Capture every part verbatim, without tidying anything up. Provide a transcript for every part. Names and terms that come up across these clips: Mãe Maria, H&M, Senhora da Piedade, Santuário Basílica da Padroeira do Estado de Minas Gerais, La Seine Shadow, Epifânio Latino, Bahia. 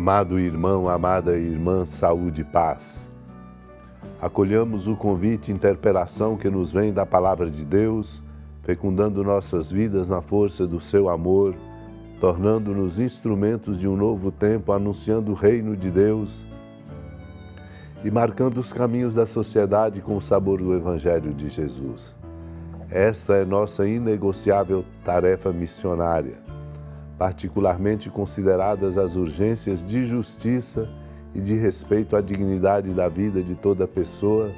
Amado irmão, amada irmã, saúde e paz. Acolhamos o convite e interpelação que nos vem da Palavra de Deus, fecundando nossas vidas na força do seu amor, tornando-nos instrumentos de um novo tempo, anunciando o reino de Deus e marcando os caminhos da sociedade com o sabor do Evangelho de Jesus. Esta é nossa inegociável tarefa missionária, particularmente consideradas as urgências de justiça e de respeito à dignidade da vida de toda pessoa,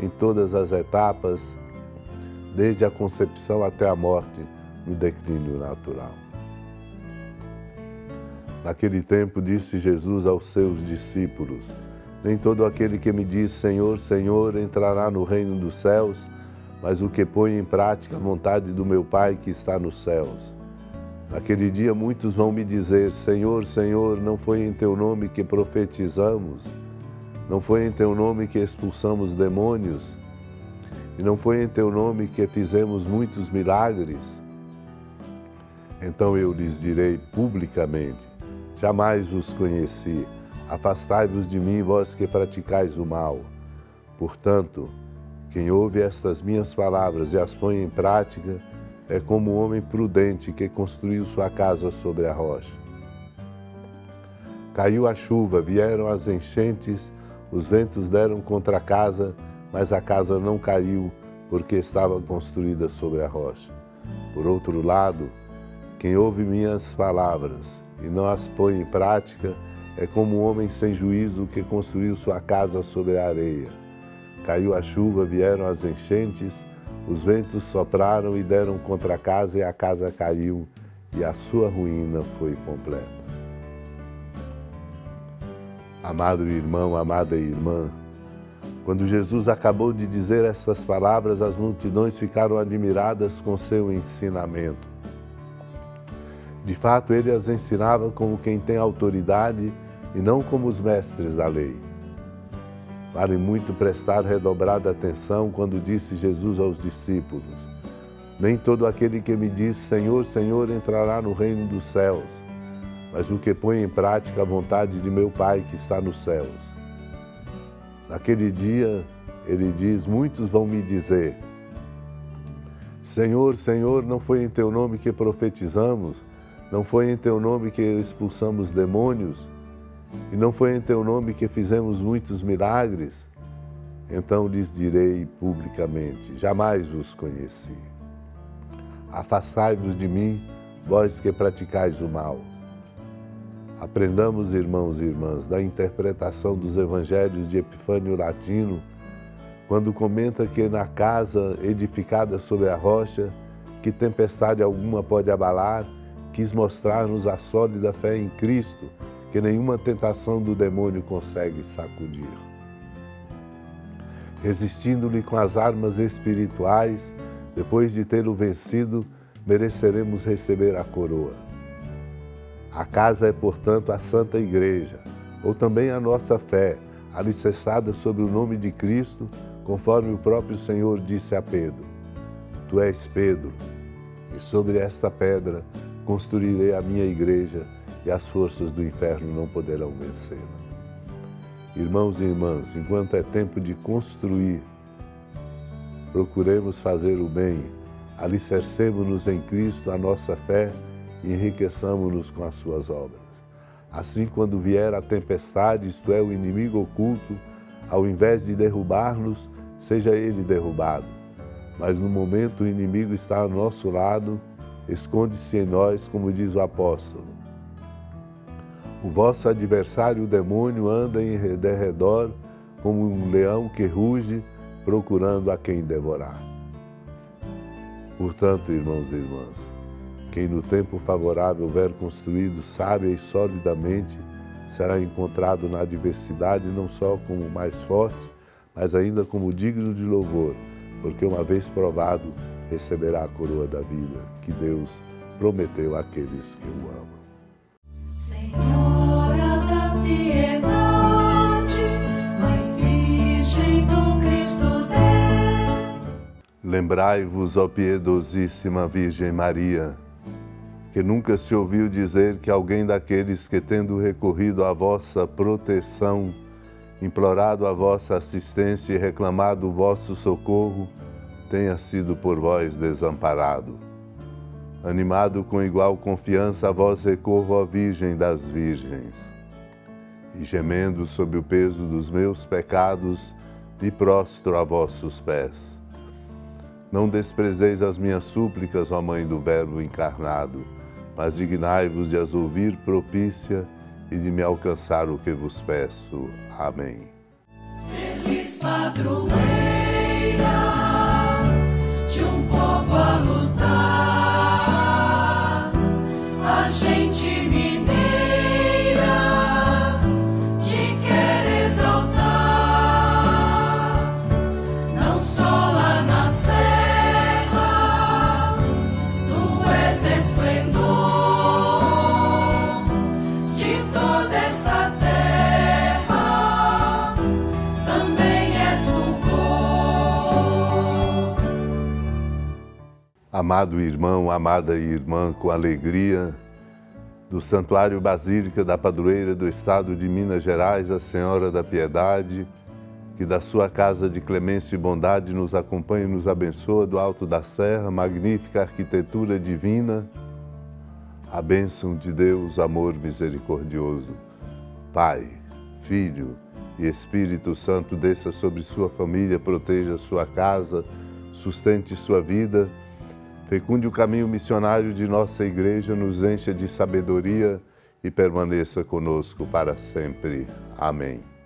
em todas as etapas, desde a concepção até a morte, no declínio natural. Naquele tempo disse Jesus aos seus discípulos: nem todo aquele que me diz Senhor, Senhor, entrará no reino dos céus, mas o que põe em prática a vontade do meu Pai que está nos céus. Naquele dia muitos vão me dizer: Senhor, Senhor, não foi em Teu nome que profetizamos? Não foi em Teu nome que expulsamos demônios? E não foi em Teu nome que fizemos muitos milagres? Então eu lhes direi publicamente: jamais vos conheci, afastai-vos de mim, vós que praticais o mal. Portanto, quem ouve estas minhas palavras e as põe em prática, é como um homem prudente que construiu sua casa sobre a rocha. Caiu a chuva, vieram as enchentes, os ventos deram contra a casa, mas a casa não caiu, porque estava construída sobre a rocha. Por outro lado, quem ouve minhas palavras e não as põe em prática, é como um homem sem juízo que construiu sua casa sobre a areia. Caiu a chuva, vieram as enchentes, os ventos sopraram e deram contra a casa, e a casa caiu, e a sua ruína foi completa. Amado irmão, amada irmã, quando Jesus acabou de dizer estas palavras, as multidões ficaram admiradas com seu ensinamento. De fato, ele as ensinava como quem tem autoridade e não como os mestres da lei. Vale muito prestar redobrada atenção quando disse Jesus aos discípulos: nem todo aquele que me diz Senhor, Senhor, entrará no reino dos céus, mas o que põe em prática a vontade de meu Pai que está nos céus. Naquele dia, ele diz, muitos vão me dizer: Senhor, Senhor, não foi em Teu nome que profetizamos? Não foi em Teu nome que expulsamos demônios? E não foi em Teu nome que fizemos muitos milagres? Então lhes direi publicamente: jamais vos conheci. Afastai-vos de mim, vós que praticais o mal. Aprendamos, irmãos e irmãs, da interpretação dos evangelhos de Epifânio Latino, quando comenta que na casa edificada sobre a rocha, que tempestade alguma pode abalar, quis mostrar-nos a sólida fé em Cristo, que nenhuma tentação do demônio consegue sacudir. Resistindo-lhe com as armas espirituais, depois de tê-lo vencido, mereceremos receber a coroa. A casa é, portanto, a Santa Igreja, ou também a nossa fé, alicerçada sobre o nome de Cristo, conforme o próprio Senhor disse a Pedro: Tu és Pedro, e sobre esta pedra construirei a minha igreja, e as forças do inferno não poderão vencê-la. Irmãos e irmãs, enquanto é tempo de construir, procuremos fazer o bem, alicercemos-nos em Cristo a nossa fé e enriqueçamos-nos com as suas obras. Assim, quando vier a tempestade, isto é, o inimigo oculto, ao invés de derrubar-nos, seja ele derrubado. Mas no momento o inimigo está ao nosso lado, esconde-se em nós, como diz o apóstolo: o vosso adversário, o demônio, anda em derredor como um leão que ruge, procurando a quem devorar. Portanto, irmãos e irmãs, quem no tempo favorável houver construído sábia e solidamente, será encontrado na adversidade não só como o mais forte, mas ainda como digno de louvor, porque uma vez provado, receberá a coroa da vida que Deus prometeu àqueles que o amam. Senhora da Piedade, Mãe Virgem do Cristo Deus. Lembrai-vos, ó piedosíssima Virgem Maria, que nunca se ouviu dizer que alguém daqueles que, tendo recorrido à vossa proteção, implorado a vossa assistência e reclamado o vosso socorro, tenha sido por vós desamparado. Animado com igual confiança, a vós recorro, ó Virgem das Virgens. E gemendo sob o peso dos meus pecados, me prostro a vossos pés. Não desprezeis as minhas súplicas, ó Mãe do Verbo encarnado, mas dignai-vos de as ouvir propícia e de me alcançar o que vos peço. Amém. Feliz padroeira de um povo a lutar, a gente mineira te quer exaltar, não só lá na serra, tu és esplendor. Amado irmão, amada irmã, com alegria, do Santuário Basílica da Padroeira do Estado de Minas Gerais, a Senhora da Piedade, que da sua casa de clemência e bondade nos acompanha e nos abençoa do alto da serra, magnífica arquitetura divina, a bênção de Deus, amor misericordioso, Pai, Filho e Espírito Santo, desça sobre sua família, proteja sua casa, sustente sua vida, fecunde o caminho missionário de nossa igreja, nos encha de sabedoria e permaneça conosco para sempre. Amém.